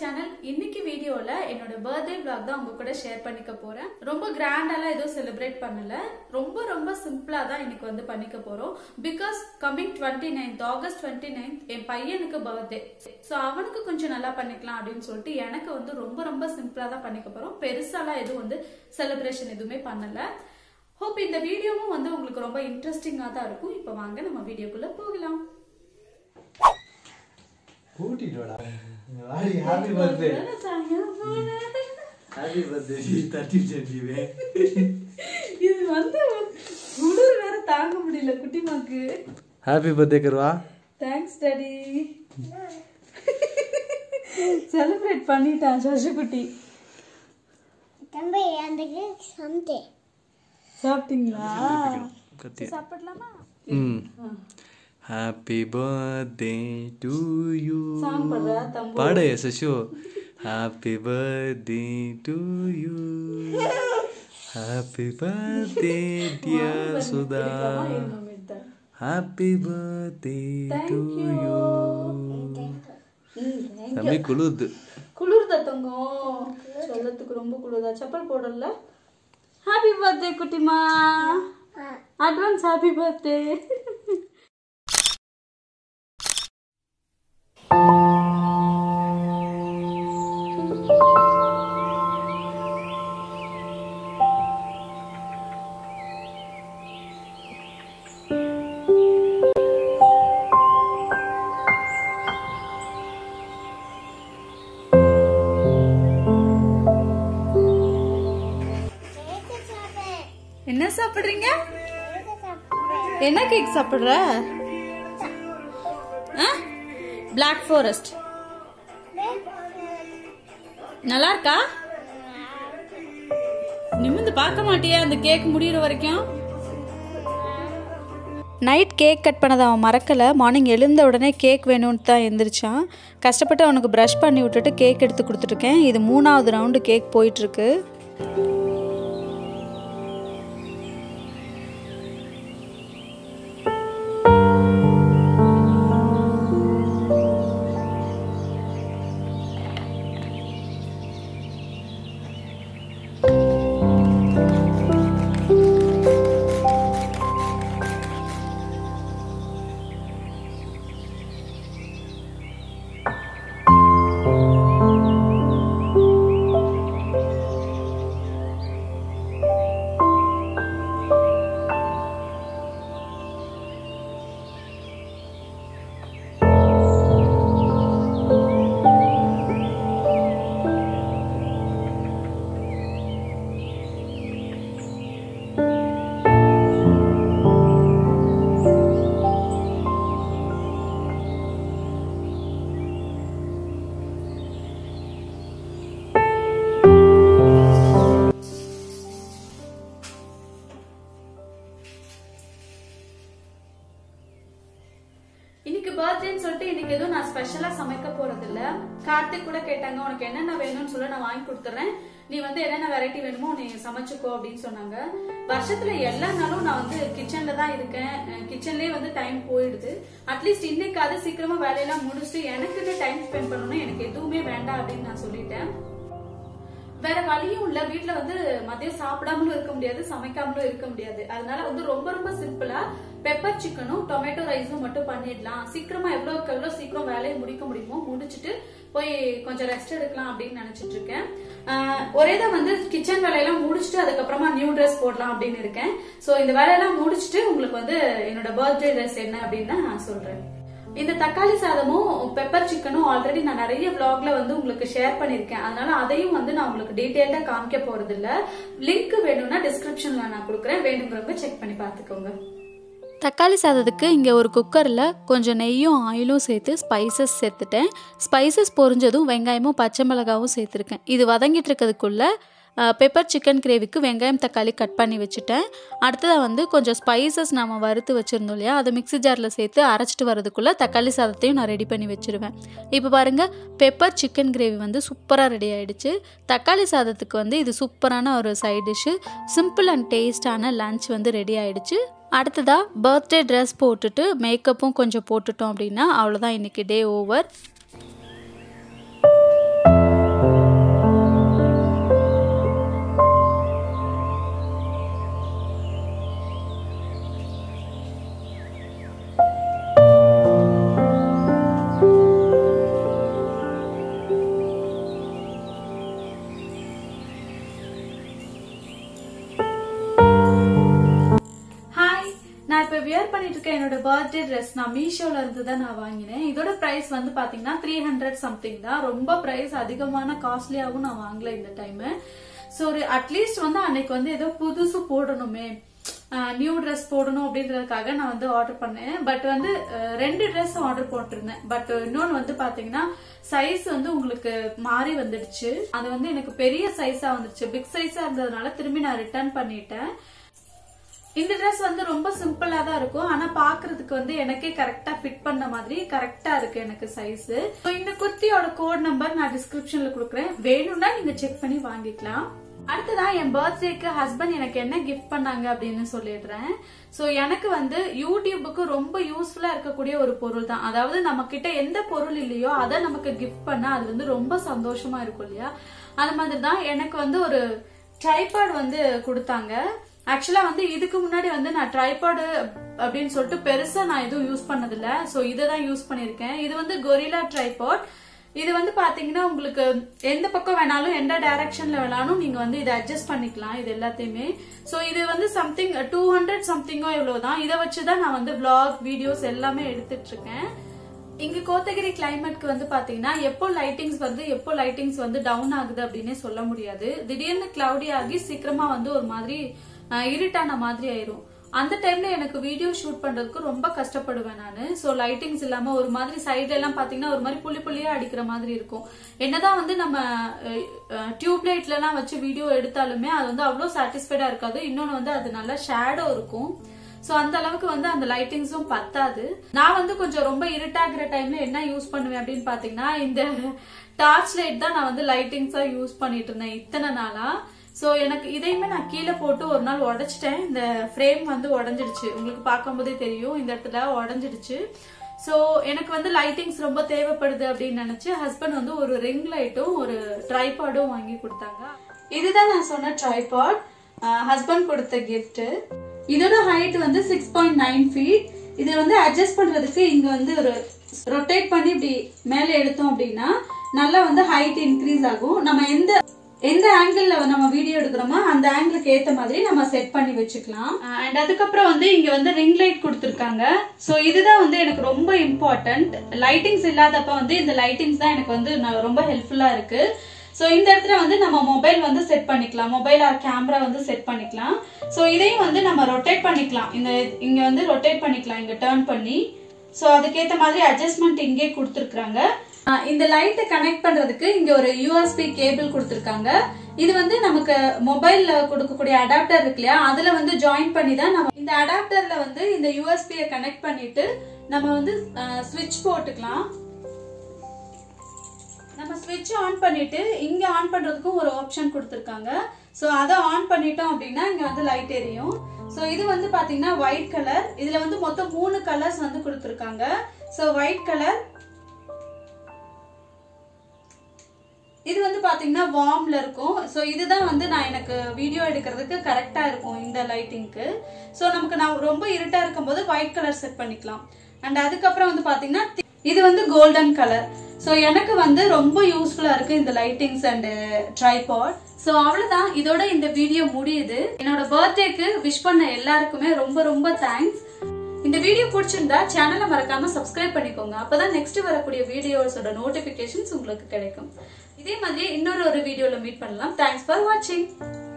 channel. इन्निकी video ला इन्नोडे birthday vlog दा उंगो कोडे share पन्निक्क पोरेन. रोम्ब grand आला एदो celebrate पन्नला. रोम्ब रोम्ब simple दा इन्निक्क वंदु पन्निक्क पोरोम. Because coming 29th August 29th एन पय्यनुक्क birthday. So avanukku konjam nalla pannikkalam appdinu solli enakku vंदु रोम्ब रोम्ब simple दा पन्निक्क पोरोम. पेरुसाला एदो वंदु celebration एदुमे पन्नला. Hope இந்த வீடியோவும் வந்து உங்களுக்கு ரொம்ப இன்ட்ரஸ்டிங்கா தான் இருக்கும். இப்போ வாங்க நம்ம வீடியோக்குள்ள போகலாம். கூட்டிடுடா. நீ ஹேப்பி बर्थडे. ஹேப்பி बर्थडे 30 ஜென்டிவே. இது வந்து குளிர் வேற தாங்க முடியல குட்டிமாக்கு. ஹேப்பி बर्थडे கர்வா. Thanks daddy. सेलिब्रेट பண்ணிட்டான் சஷு குட்டி. தம்பி அந்த கேக் சம்தே. हैप्पी बर्थडे टू यू पढ़े Shashu happy birthday to you happy birthday dear Sudha happy birthday to you तम्मी कुलुद कुलुद तंगो चलत कुरुंबु कुलुदा चप्पल पोडल्ला Happy birthday, Kutima. Advance happy birthday. என்ன கேக் சாப்பிடுற? Black forest. நல்லா இருக்கா? நிமிந்து பார்க்க மாட்டியா அந்த கேக் முடிற வரைக்கும்? நைட் கேக் கட் பண்ணத அவன் மறக்கல. மார்னிங் எழுந்த உடனே கேக் வேணும்னு தான் எந்திரிச்சான். கஷ்டப்பட்டு அவனுக்கு பிரஷ் பண்ணி விட்டுட்டு கேக் எடுத்து கொடுத்துட்டேன். இது 3வது ரவுண்ட் கேக் போயிட்டு இருக்கு. कार्तिक கூட கேட்டாங்க உங்களுக்கு என்னென்ன வேணும்னு சொல்ல நான் வாங்கி கொடுத்துறேன் நீ வந்து என்னென்ன வெரைட்டி வேணுமோ நீ சமைச்சுக்கோ அப்படினு சொன்னாங்க வருஷத்துல எல்லா நாளும் நான் வந்து கிச்சன்ல தான் இருக்கேன் கிச்சன்லயே வந்து டைம் போயிடுது at least இன்னைக்காவது சீக்கிரமா வேலையெல்லாம் முடிச்சிட்டு எனக்குன்னு டைம் ஸ்பெண்ட் பண்ணனும் எனக்கு எதுவுமே வேண்டாம் அப்படினு நான் சொல்லிட்டேன் வேற வழியும் இல்ல வீட்ல வந்து மதியம் சாப்பிடாமலும் இருக்க முடியாது சமைக்காமலும் இருக்க முடியாது அதனால வந்து ரொம்ப ரொம்ப சிம்பிளா பெப்பர் சிக்கனும் டொமேட்டோ ரைஸும் மட்டும் பண்ணிடலாம் சீக்கிரமா எவ்வளவு சீக்கிரம் வேலையை முடிக்க முடியுமோ முடிச்சிட்டு போய் கொஞ்சம் ரெஸ்ட் எடுக்கலாம் அப்படின்னு நினைச்சிட்டு இருக்கேன் ஒரேதா வந்து கிச்சன் வேலையெல்லாம் முடிச்சிட்டு அதுக்கப்புறமா நியூ ட்ரெஸ் போடலாம் அப்படின்னு இருக்கேன் சோ இந்த வேலையெல்லாம் முடிச்சிட்டு உங்களுக்கு வந்து என்னோட பர்த்டே ட்ரெஸ் என்ன அப்படின்னு நான் சொல்றேன் இந்த தக்காளி சாதமும் பெப்பர் சிக்கனும் ஆல்ரெடி நான் நிறைய vlogல வந்து உங்களுக்கு ஷேர் பண்ணிருக்கேன் அதனால அதையும் வந்து நான் உங்களுக்கு டீடைலா காமிக்க போறது இல்ல லிங்க் வேணும்னா டிஸ்கிரிப்ஷன்ல நான் கொடுக்கிறேன் வேணும்ங்கறப்ப செக் பண்ணி பாத்துக்கோங்க தக்காளி சாதத்துக்கு இங்க ஒரு குக்கர்ல கொஞ்சம் நெய்யும் ஆயிலும் சேர்த்து ஸ்பைசஸ் சேர்த்துட்டேன் ஸ்பைசஸ் பொரிஞ்சதும் வெங்காயமும் பச்சை மிளகாவும் சேர்த்திருக்கேன் இது வதங்கிட்டு இருக்கதுக்குள்ள பெப்பர் சிக்கன் கிரேவிக்கு வெங்காயம் தக்காளி கட் பண்ணி வச்சுட்டேன் அடுத்ததா வந்து கொஞ்சம் ஸ்பைசஸ் நாம வறுத்து வச்சிருந்தோம் இல்லையா அதை மிக்ஸி ஜாரில் சேர்த்து அரைச்சிட்டு வரதுக்குள்ளே தக்காளி சாதத்தையும் நான் ரெடி பண்ணி வச்சிருவேன் இப்போ பாருங்கள் பெப்பர் சிக்கன் கிரேவி வந்து சூப்பராக ரெடி ஆகிடுச்சு தக்காளி சாதத்துக்கு வந்து இது சூப்பரான ஒரு சைட் டிஷ்ஷு சிம்பிள் அண்ட் டேஸ்டான லன்ச் வந்து ரெடி ஆகிடுச்சு அடுத்ததாக பர்த்டே ட்ரெஸ் போட்டுட்டு மேக்கப்பும் கொஞ்சம் போட்டுட்டோம் அப்படின்னா அவ்வளோதான் இன்றைக்கி டே ஓவர் wear பண்ணிட்டு இருக்கேன் என்னோட बर्थडे dress நான் மீஷோல இருந்து தான் நான் வாங்கினேன் இதோட price வந்து பாத்தீங்கன்னா 300 something தான் ரொம்ப price அதிகமான costly ஆகும் நான் வாங்கல இந்த டைம் சோ அட்லீஸ்ட் வந்து அன்னைக்கு வந்து ஏதோ புதுசு போடணுமே நியூ dress போடணும் அப்படின்றதுக்காக நான் வந்து ஆர்டர் பண்ணேன் பட் வந்து ரெண்டு dress ஆர்டர் போட்டுருந்தேன் பட் இன்னொன்னு வந்து பாத்தீங்கன்னா சைஸ் வந்து உங்களுக்கு மாறி வந்துடுச்சு அது வந்து எனக்கு பெரிய சைஸா வந்துச்சு பிக் சைஸா இருந்ததனால திரும்பி நான் ரிட்டர்ன் பண்ணிட்டேன் இந்த dress வந்து ரொம்ப சிம்பிளா தான் இருக்கும் ஆனா பாக்குறதுக்கு வந்து எனக்கே கரெக்ட்டா ஃபிட் பண்ண மாதிரி கரெக்ட்டா இருக்கு எனக்கு சைஸ் சோ இந்த குர்த்தியோட கோட் நம்பர் நான் டிஸ்கிரிப்ஷன்ல கொடுக்கிறேன் வேணும்னா நீங்க செக் பண்ணி வாங்கிக்கலாம் அடுத்ததா என் பர்த்டேக்கு ஹஸ்பண்ட் எனக்கு என்ன கிஃப்ட் பண்ணாங்க அப்படின்னு சொல்லிடுறேன் சோ எனக்கு வந்து யூடியூபுக்கு ரொம்ப யூஸ்ஃபுல்லா இருக்கக்கூடிய ஒரு பொருள் தான் அதாவது நம்ம கிட்ட எந்த பொருள் இல்லையோ அதை நமக்கு கிஃப்ட் பண்ண அது வந்து ரொம்ப சந்தோஷமா இருக்கும் இல்லையா அது மாதிரிதான் எனக்கு வந்து ஒரு ட்ரைபாட் வந்து கொடுத்தாங்க ஆக்சுவலா வந்து இதுக்கு முன்னாடி வந்து நான் ட்ரைபாட் அப்படின்னு சொல்லிட்டு பெருசா நான் எதுவும் யூஸ் பண்ணதில்ல சோ இதான் யூஸ் பண்ணிருக்கேன் இது வந்து கொரில்லா ட்ரைபாட் இது வந்து பாத்தீங்கன்னா உங்களுக்கு எந்த பக்கம் வேணாலும் எந்த டைரக்ஷன்ல வேணாலும் நீங்க வந்து இதை அட்ஜஸ்ட் பண்ணிக்கலாம் இது எல்லாத்தையுமே சோ இது வந்து சம்திங் 200 சம்திங்கோ இவ்வளவுதான் இதை வச்சுதான் நான் வந்து vlog வீடியோஸ் எல்லாமே எடுத்துட்டு இருக்கேன் இங்க கோத்தகிரி கிளைமேட்க்கு வந்து பாத்தீங்கன்னா எப்போ லைட்டிங்ஸ் வந்து டவுன் ஆகுது அப்படின்னே சொல்ல முடியாது திடீர்னு கிளவுடி ஆகி சீக்கிரமா வந்து ஒரு மாதிரி இருட்டான மாதிரி ஆயிரும் அந்த டைம்ல எனக்கு வீடியோ ஷூட் பண்றதுக்கு ரொம்ப கஷ்டப்படுவேன் நானு சோ லைட்டிங்ஸ் இல்லாம ஒரு மாதிரி சைட்ல எல்லாம் பாத்தீங்கன்னா ஒரு மாதிரி புள்ளி புள்ளியா அடிக்கிற மாதிரி இருக்கும் என்னதான் வந்து நம்ம டியூப்லைட்ல எல்லாம் வச்சு வீடியோ எடுத்தாலுமே அது வந்து அவ்வளவு சாட்டிஸ்ஃபைடா இருக்காது இன்னொன்னு வந்து அது நல்லா ஷேடோ இருக்கும் சோ அந்த அளவுக்கு வந்து அந்த லைட்டிங்ஸும் பத்தாது நான் வந்து கொஞ்சம் ரொம்ப இருட்டாகிற டைம்ல என்ன யூஸ் பண்ணுவேன் அப்படின்னு பாத்தீங்கன்னா இந்த டார்ச் லைட் தான் நான் வந்து லைட்டிங்ஸா யூஸ் பண்ணிட்டு இருந்தேன் இத்தனை நாளா சோ எனக்கு இதையுமே நான் கீழே போட்டு ஒரு நாள் உடைச்சிட்டேன் இந்த ஃப்ரேம் வந்து உடஞ்சிடுச்சு உங்களுக்கு பார்க்கும்போதே தெரியும் இந்த இடத்துல உடஞ்சிடுச்சு சோ எனக்கு வந்து லைட்டிங்ஸ் ரொம்ப தேவைப்படுது அப்படின்னு நினைச்சு ஹஸ்பண்ட் வந்து ஒரு ரிங் லைட்டும் ஒரு ட்ரைபாடும் வாங்கி கொடுத்தாங்க இதுதான் நான் சொன்ன ட்ரைபாட் ஹஸ்பண்ட் கொடுத்த கிஃப்ட் இதோட ஹைட் வந்து 6.9 feet இதை வந்து அட்ஜஸ்ட் பண்றதுக்கு இங்க வந்து ஒரு ரொட்டேட் பண்ணி இப்படி மேலே எடுத்தோம் அப்படின்னா நல்லா வந்து ஹைட் இன்க்ரீஸ் ஆகும் நம்ம எந்த ஆங்கிள் நம்ம வீடியோ எடுக்கிறோமோ அந்த ஆங்கிளுக்கு ஏத்த மாதிரி நம்ம செட் பண்ணி வச்சுக்கலாம் அண்ட் அதுக்கப்புறம் வந்து இங்க வந்து ரிங் லைட் கொடுத்துருக்காங்க சோ இதுதான் வந்து எனக்கு ரொம்ப இம்பார்ட்டன்ட் லைட்டிங்ஸ் இல்லாதப்ப வந்து இந்த லைட்டிங்ஸ் தான் எனக்கு வந்து ரொம்ப ஹெல்ப்ஃபுல்லா இருக்கு சோ இந்த இடத்துல வந்து நம்ம மொபைல் வந்து செட் பண்ணிக்கலாம் மொபைல் ஆர் கேமரா வந்து செட் பண்ணிக்கலாம் சோ இதையும் வந்து நம்ம ரொட்டேட் பண்ணிக்கலாம் இங்க வந்து ரொட்டேட் பண்ணிக்கலாம் இங்க டர்ன் பண்ணி சோ அதுக்கேத்த மாதிரி அட்ஜஸ்ட்மெண்ட் இங்கே கொடுத்துருக்காங்க இந்த லைட்டை கனெக்ட் பண்றதுக்கு இங்க ஒரு USB கேபிள் கொடுத்திருக்காங்க இது வந்து நமக்கு மொபைல்ல கொடுக்கக்கூடிய அடாப்டர் இருக்கு இல்லையா அதுல வந்து ஜாயின் பண்ணி தான் நம்ம இந்த அடாப்டர்ல வந்து இந்த USB கனெக்ட் பண்ணிட்டு நம்ம வந்து ஸ்விட்ச் போட்டுக்கலாம் நம்ம ஸ்விட்ச் ஆன் பண்ணிட்டு இங்க ஆன் பண்றதுக்கும் ஒரு ஆப்ஷன் கொடுத்திருக்காங்க சோ அதை ஆன் பண்ணிட்டோம் அப்படின்னா இங்க வந்து லைட் எரியும் சோ இது வந்து பாத்தீங்கன்னா ஒயிட் கலர் இதுல வந்து மொத்தம் 3 கலர்ஸ் வந்து கொடுத்திருக்காங்க சோ ஒயிட் கலர் இது வந்து பாத்தீங்கன்னா வார்ம்ல இருக்கும் சோ இதுதான் வந்து நான் எனக்கு வீடியோ எடுக்கிறதுக்கு கரெக்டா இருக்கும் இந்த லைட்டிங்க்கு சோ நமக்கு நான் ரொம்ப இருட்டா இருக்கும்போது ஒயிட் கலர் செட் பண்ணிக்கலாம் அண்ட் அதுக்கப்புறம் வந்து பாத்தீங்கன்னா இது வந்து கோல்டன் கலர் சோ எனக்கு வந்து ரொம்ப யூஸ்ஃபுல்லா இருக்கு இந்த லைட்டிங்ஸ் அண்ட் ட்ரைபாட் சோ அவ்வளவுதான் இதோட இந்த வீடியோ முடியுது என்னோட பர்த்டேக்கு விஷ் பண்ண எல்லாருக்குமே ரொம்ப ரொம்ப தேங்க்ஸ் இந்த வீடியோ பிடிச்சிருந்தா சேனலை மறக்காம சப்ஸ்கிரைப் பண்ணிக்கோங்க அப்பதான் நெக்ஸ்ட் வரக்கூடிய வீடியோஸோட நோட்டிபிகேஷன்ஸ் உங்களுக்கு கிடைக்கும் இதே மாதிரி இன்னொரு வீடியோல மீட் பண்ணலாம். Thanks for watching.